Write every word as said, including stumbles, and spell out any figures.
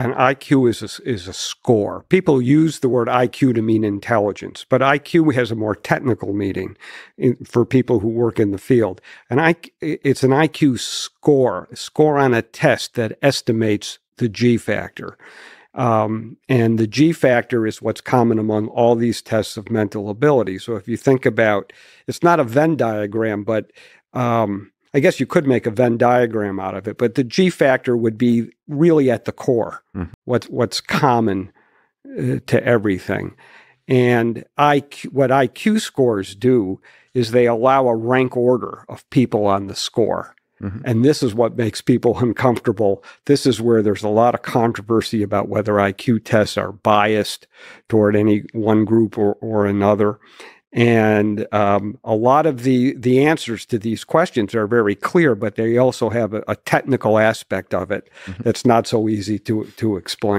And I Q is a, is a score. People use the word I Q to mean intelligence, but I Q has a more technical meaning in, for people who work in the field. And I, it's an I Q score, a score on a test that estimates the G factor. Um, and the G factor is what's common among all these tests of mental ability. So if you think about, it's not a Venn diagram, but um, I guess you could make a Venn diagram out of it, but the G factor would be really at the core, mm-hmm. what's, what's common uh, to everything. And I Q, what I Q scores do is they allow a rank order of people on the score. Mm-hmm. And this is what makes people uncomfortable. This is where there's a lot of controversy about whether I Q tests are biased toward any one group or, or another. And um, a lot of the, the answers to these questions are very clear, but they also have a, a technical aspect of it mm-hmm. that's not so easy to, to explain.